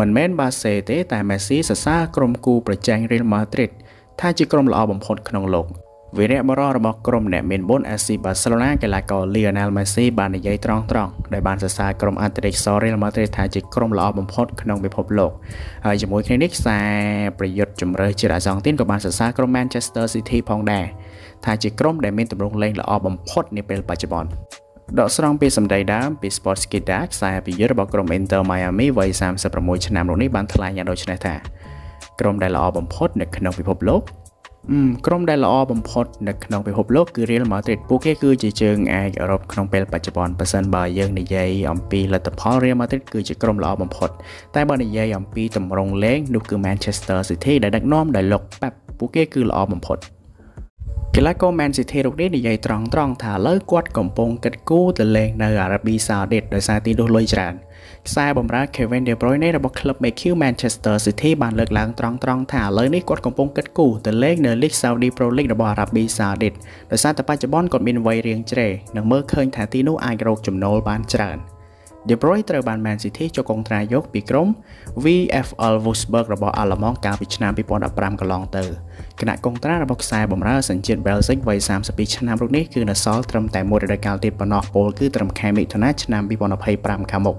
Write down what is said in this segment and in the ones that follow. มันแม้นบาเซเตแต่แมสซี่ซาซากรมกูประแจงเรอัลมาดริดถ้าจีกรมละอบ่มพลขนมหลกเวเนบารอระบอกกรมเนี่ยเมนบอนแอซิบาร์เซโลนาเกลากอเลียนาลเมสซี่บานในยัยตรองตรองได้บานซาซากรมอันเตริกซอเรอัลมาดริดถ้าจีกรมละอบ่มพลขนมไปพบหลกจมูกคลินิกแสประยุทธ์จมเรยจิราจองตินกับบานซาซากรมแมนเชสเตอร์ซิตี้พองแดงถ้าจีกรมได้เมนตุ่มลงเลงละอบ่มพลนี่เป็นปัจจุบันดอกสรองปีสำไดดามปีสปอร์ตสกีดักสายปียุทธบอกกรมอินเตอร์ไมอามี่ไว้36ชนามลงนี้บานทลายยาโดยชนะแท้กรมได้ละอบ่มพลในขนมไปพบหลกกรมได้ละอบ่มพดในขนมไปพบโลกคือเรียลมาดริดผู้แค่คือจะเจิงไอเอรบขนมเป็นปัจจุบันเปอร์เซ็นต์บายยังในใยอัมพีและแต่พอเรียลมาดริดคือจะกรมละอบ่มพดแต่บอลในใยอัมพีต่ำรงเล้งดูคือแมนเชสเตอร์ซิตี้ได้ดักน้อมได้หลกแป๊บผู้แค่คือละอบ่มพดกีฬาโกแมนซิตี้ลูกนี้ในใยตรองตรองถ่าเลิกกวาดกำปงกัดกู้แต่เลงในอาราบีซาเดตโดยซาติดูลอยจานซาบอมราเควินเดบรอยในระบบคลับเมคิวแมนเชสเตอร์ซิตี้บานเลิกล้างตรองตรองถ่าเลิกนี้กวาดกำปงกัดกู้แต่เลงในลีกซาอุดีโปรลีกระบบอาราบีซาเดตโดยซาตาปาจบอนกดมินไวเรียงเจรหนังเมื่อเคยถ่าตีนูไอโรกจุ่มโนบานจานเดบรอยเตอร์บานแมนซิตี้จะกองทรายกปีกรม VFL วูลส์เบิร์กระบบอาร์มองการพิชนามปีปอนอับรามกลองเตอร์ขณะกองตราระบบสายบอมราสัญชาติเบลเซียวัย30ปีชนะรุ่นนี้คือนักซอลตรมแต่โมเดลการติดปนอกโปลคือตรมแคมิทนาชนะบีบอลอภัยปรามขมก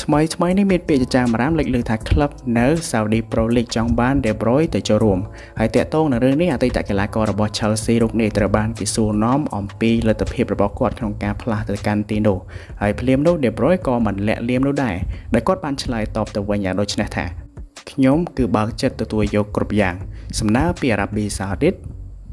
ทำไมในเมดเปียจะจามร้านเล็กลือทักคลับเนอร์ซาวดีโปรลีกจองบ้านเดบรอยแต่จะรวมไอเตะโต้งในเรื่องนี้อาจจะกลายกอระบบเชลซีรุ่นนี้ตระบานกิซูน้อมอมปีและตะเพียบระบบกอดของการพลาดจากการตีโนไอเพลียมโนเดบรอยกอมันและเลียมโนได้ได้กอดปันฉลายตอบแต่วันยาโดยชนะแท้ยมคือบางเจ็ดตัวยกกรบอย่างสำนักเปียรับบีซาดิส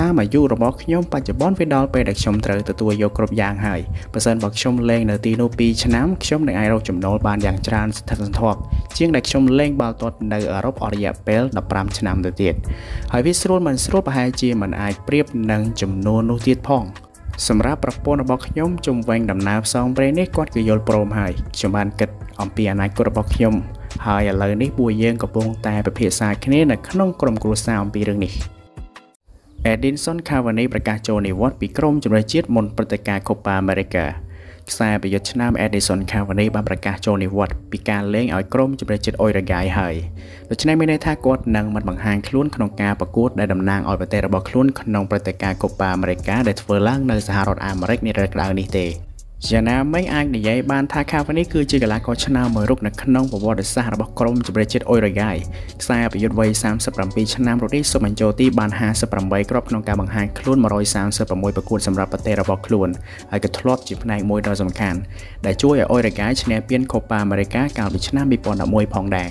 ตามอายุระบบยมปัจจุบันวิดอลไปดักชมเตอร์ตัวยกกรบอย่างหายเปอร์เซ็นต์บอกชมเลงเนตีโนปีชนะชมในไอโรจมโนบานอย่างจรานทันทอกเชียงดักชมเลงบาลตดในอารบอริยาเปลดับปรามชนะตัวเตียดหายวิสรุนมันสรุปหายจีมันไอเปรียบนังจมโนนุเตียดพ่องสำหรับประปนระบบยมจมแวงดำน้ำซองเบรเนกอดกิโยลโปรมหายชมานกัดอมเปียนายกระบบยมหายอะไรนี่บุยเยิงกับวงแต่ประเภทสายคเนนขนมกลมกรูซามปีเรื่องนี้เอดินสันคาวานีประกาศโจในวัดปีกรมจุฬาจิตมนปฏิการโคปาอเมริกาสายประยุทธ์ชนะเอดินสันคาวานีบานประกาศโจในวัดปีการเลี้ยงเอากรมจุฬาจิตออยระกายหายโดยชนะไม่ได้ท่ากดนังมันบางหางคลุ้นขนมกาประกูดได้ดำนางออยประเทศระบบคลุ้นขนมปฏิการโคปาอเมริกาได้เฟอร์ล่างในสหรัฐอเมริกาในระดับนิเตชนะไม่อ้างในยัยบ้านท่าคาวันนี้คือจิกลากรชนะเมรุกนักขนมประวัติศาสตร์ระบบกรมจุฬาจิตโอยระยายสายประยุทธ์วัย38ปีชนะรถได้สมันโจตีบาน58ใบกรอบนองการบางหางคลุ้น136ประกวดสำหรับประเทศระบบคลุ้นไอกระทบจิตภายในมวยโดยสำคัญได้ช่วยโอยระยายชนะเปียนโคปาอเมริกาการชนะมีปอนด์มวยพองแดง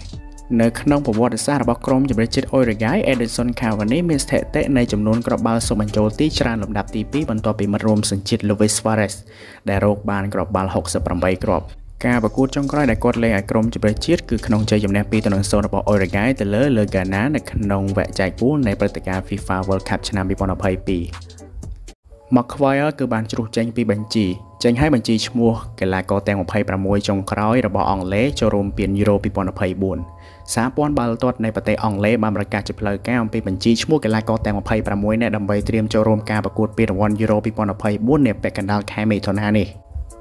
ในขนมประวัติศาสตร์ระบบกรมจุฬาจิตโอยระยายเอดินสันคาวานีมีสเตเตในจำนวนกรอบบาลสมันโจตีชนะลำดับที่2บรรทอปีมารวมสัญจิตลูวิสฟาเรสได้โรคบานกรอบบาล68กรอบการประกวดจ้องกล้อยได้กดเลยกรมจุฬาจิตคือขนมใจยำแนปีตนนโซนระบบโอยระยายแต่เลอกานาในขนมแวะใจกู้ในปฏิการฟีฟ่าเวิลด์คัพชนะปีปอนภัยปีมักควายคือบานจุดแจงปีบัญชีแจงให้บัญชีชั่วเกลากอแตงอภัยประมวยจงกล้อยระบบอังเลจรวมเปลี่ยนยูโรปีปอนภัยบุญสาปอนบาลตดในประเทศอังกฤษบานประกาศจะเพลยแก้วปีบัญชีชั่วเกลากอแตงอภัยประมวยในดำใบเตรียมจะรวมการประกวดปีรางวัลยูโรปีปอนภัยบุญในแปกันดาลแคมิทนานี่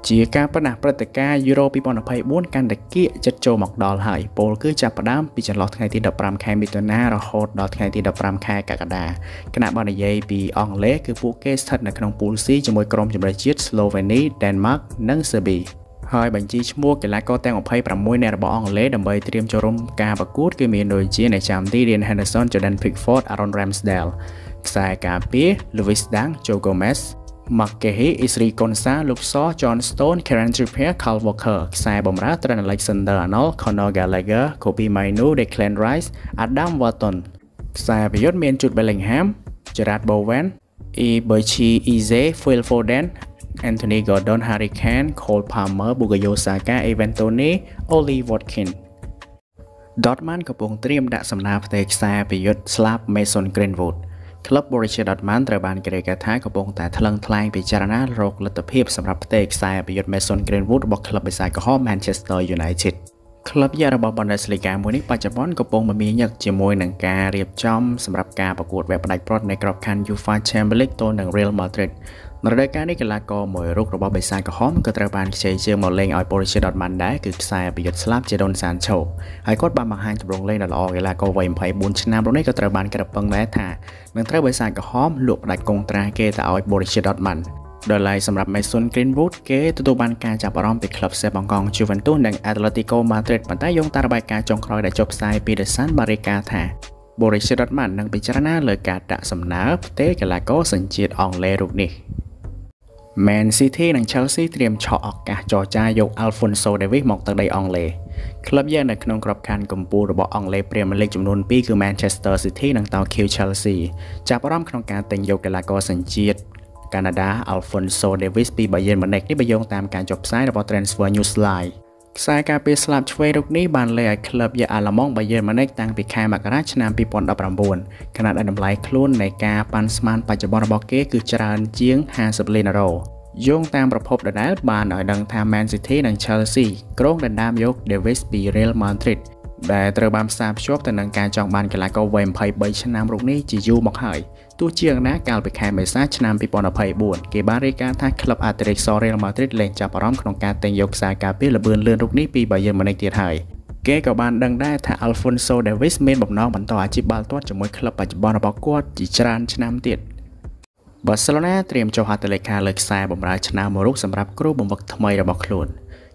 จีการประดับประกาศยูโรปีปอนภัยบุญการตะกี้จัดโจมอกดอลหายโปลคือจับประดับปีจันลอดไงที่ดับปรามแคมิทนารโหดดอลไงที่ดับปรามแคกากดาขณะบอลในเยปีอังกฤษคือผู้เกสทัดในขนมปูนซีจมวยกรมจุฬาจิตสโลเวเนียเดนมาร์กนังเซอร์เบียหายบัญชีชั่วเกล้าก็แต่งอภัยประมวยในระบบอังกฤษดำใบเตรียมจะร่วมการประกวดคือมีโดยจีในจามที่เดนแฮนเดอร์สันจอร์แดนพิกฟอร์ดอารอนแรมสเดลซายกาเปียลูวิสดังโจโกเมสมักเกฮิอิสรีกอนซาลูกซอจอห์นสโตนแคเรนจูเพียคาร์ลวอคเกอร์ซายบอมราตรันอเล็กซานเดอร์อาร์นอลด์คอนอร์กาเลเกอร์โคบีไมนูเดคลันไรส์อดัมวอตตันซายประยุทธ์เมียนจุดเบลลิงแฮมเจอราร์ดโบเวนอีเบอร์ชีอีเซฟิลโฟเดนแอนโทนี กอร์ดอน ฮาริเคน โคล พาล์เมอร์ บุกโยซาก้า เอเวนโตนี โอลี วอตคิน ดอร์ทมันกับวงเตรียมดักสำนาพเตกซาปิยุทธ์ สลาฟ เมสัน กรีนวูด คลับบริเชดอร์ทมันตระบานเกเรกาท้ายกับวงแต่ทะลังทลายไปจารณาโรคและตะเพียบสำหรับเตกซาปิยุทธ์ เมสัน กรีนวูด บอกคลับไปสายกับห้องแมนเชสเตอร์ ยูไนเต็ดคลับยาระบบบอลเดสลิกาโมนี้ปัจจุบันกระโปรงมันมีหยักเจมวยหนังกาเรียบจอมสำหรับการประกวดแบบไดโปรดในกรอบคันยูฟาแชมเปี้ยนส์ลีกโตหนังเรอัลมาดริด มาโดยการนี้กลากรมวยรุกระบบใบสายกระห้อมก็ตระบานเชยเชียงหมดเลงออยโปรเชดอดมันได้คือสายประโยชน์สลับเจดอนสารโฉกไอ้กดบามังหันจำลองเลงดออกลากรวัยมไพบุญชนะตรงนี้ก็ตระบานกระปังและถ่าเมืองไทยใบสายกระห้อมหลวกได้กงตราเกตาออยโปรเชดอดมันโดยไล่สำหรับไมซุนกรีนวูดเกตตัวบานการจับอารมณ์ไปคลับเซบองกองจูเวนตุสดังแอตเลติโกมาดริดปัตตายงตาระบายการจงครอยได้จบสายปีเดซันบาริกาถ่าโบริเชดอดมันนั่งพิจารณาเลยการด่าสำนักเตะกลากรสัญจิตอองเลรุกนี่แมนซิตี้นังเชลซีเตรียมเฉาะออกกะจอจายกอัลฟอนโซเดวิสมองตักได้อองเลคลับแยกในขนมกรอบการกำปูระบบอองเลเปรียบมันเล็กจำนวนปีคือแมนเชสเตอร์ซิตี้นังเตาคิวเชลซีจับร่ำขนมการเต็งยกกลากรสัญจิตแคนาดาอัลฟอนโซเดวิสปีบายเยนมันเล็กได้ไปโยงตามการจบซ้ายระบบทรานสเฟอร์นิวส์ไลน์สายการปีสลับช่วยรุกนี้บานเลยคลับยาอาลามองบายเยนมาเน็กตังปีแคมากราชนามปีปอนดับรำบนขนาดอันดับไล่คลุ้นในกาปันสมานปัจจุบันระบบเกคือจราเจียงฮาสเบเลนโรโยงตามประพบดันได้บานหน่อยดังทางแมนซิตี้ดังเชลซีกรงดันดามยกเดวิสปีเรลมาดริดแต่เตอร์บามซาบชอบแต่หนังการจองบานกันหลายก็เวมไพ่ใบชนามรุกนี้จียูบอกหายตัวเชียงนะการไปแข่งเมซ่าชนามปีปอนอภัยบวนเกบาริกาท่าคลับอาร์เตเร็กซอเรลมาดริดเลนจับปร้อมขนมการเต็งยกสายกาเปลเบือนเลือนรุกนี้ปีใบเยือนมาในเตียไทยเกย์กับบานดังได้ท่าอัลฟอนโซเดวิสเมนบอกน้องบรรทออาชีพบาลต้อนจะมวยคลับปัจจุบันบอกกวดจิจรันชนามเตียบาร์เซโลนาเตรียมโจฮาเตเลคาเลิกสายบอมราชนามโมรุกสำหรับกรุ๊ปบอมบักทำไมระบบคลุน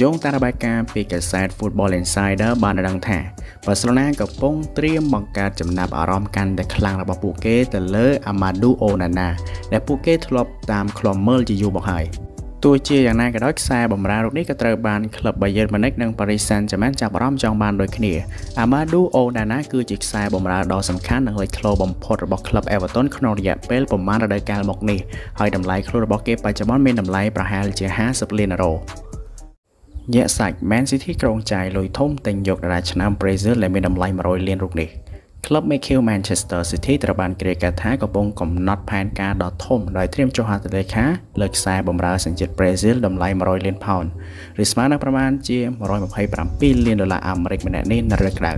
โยงตาระบายการปีกแซดฟุตบอลเลนไซเดอร์บานดังแท้บาร์เซโลนากับป้องเตรียมบังการจำนับอารมณ์กันแต่คลังระบบปูเกตแต่เลออามาดูโอนานาและปูเกตทลบตามคลอมเมอร์จิยูบอกให้ตัวเชียร์อย่างนายกระดกแซบอมราลูกนี้กระเตอร์บานคลับไบเยิร์นมาเน็กดังปารีสแซงต์แจร์แมนจับอารมณ์จองบานโดยเขนียอามาดูโอนานาคือจิกแซบอมราดอสำคัญดังเลยโคลบอมพอดระบบคลับเอเวอร์ตันคอนอริเอเปลปมมาระดับการบอกนี้ให้ดำไล่ครูระบบเกตไปจำนวนเมนดำไล่ประหารเจฮาสเปเลนโรเยอะสักแมนซิตี้กรงใจลอยท่มเต็งยกราชนาบริสุทธิ์และมีดำไลมาโรยเลียนรุกนี้คลับไม่คิวแมนเชสเตอร์ซิตี้ตระบานเกรกาท้ากระปงกับน็อตแพนการดอทท่มโดยเตรียมโจฮาตเลคาเลิกสายบอมราสัญจิตบริสุทธิ์ดำไลมาโรยเลียนพาวน์ริสมานักประมาณเจียมโรยมาภัยปรำปีเลียนดอลลาร์อเมริกมาแน่นิ่งนาฬิกา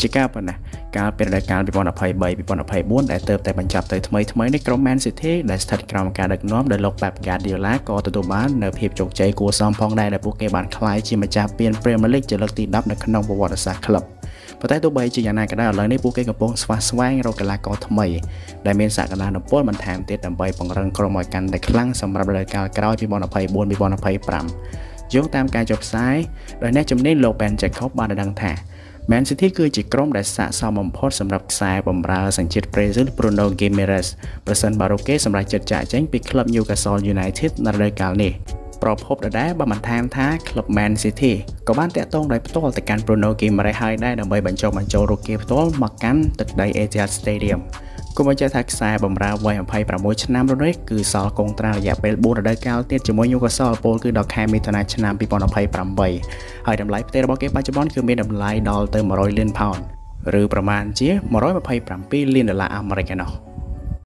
ชิก้าปนะการเป็นรายการปีปอนอภัยใบปีปอนอภัยบ้วนแต่เติมแต่บรรจับแต่ทำไมในกรมแมนซิตี้ได้สถิติกรรมการดักน้อมโดยลบแบบการเดียวละกอตัวบ้านเนื้อเพียบจงใจกูซ้อมพองได้ในโปรแกรมบานคล้ายจิมจ่าเปลี่ยนเปลี่ยนมาเล็กเจริญตีดับในขนมประวัติศาสตร์ครับประเทศตัวใบจีนานก็ได้เลยในโปรแกรมกระโปรงสว่างสว่างเรากลากรทำไมได้เมนสากลาหนุ่มป้อนมันแถมเต็ดดับใบปองรังกรมกันแต่คลั่งสำหรับรายการกล้าวปีปอนอภัยบ้วนปีปอนอภัยปรำโยงตามการจบซ้ายโดยแน่จำเน้นโลแปนจากเขาบานดังแท้แมนซิตี้คือจิกรมและสะสมบอมพอดสำหรับสายบอมราสังเกตเบรซิลบรูโนเกเมเรสประสันบาโรเก้สำหรับจัดจ่ายแจ้งปิดคลับยูกาซอลยูไนเต็ดในรายการนี้ประพบได้บอมันแทมท้าคลับแมนซิตี้ก็บ้านแต่ต้องได้ประตูแต่การบรูโนเกเมเรสให้ได้ดับเบิลบรรจบโรเก้ประตูมักกันตึกไดเอเจียสเตเดียมกุมจะทักสายบอมราไว้อภัยประมวยชนะรถเล็กคือซอลกงตราอยากเป็นบูรดาเก้าเตี้ยจมวยยูกาซอลโปคือดอกแคมิตนาชนะปีปอนอภัยประมวยไฮดัมไลท์เตอร์บอกเก็บปัจจุบันคือเมดัมไลท์ดอลเติม100 ล้านปอนด์หรือประมาณเจี๊ย100 มาภัยปรัมปีเลียนดอลลาร์อเมริกัน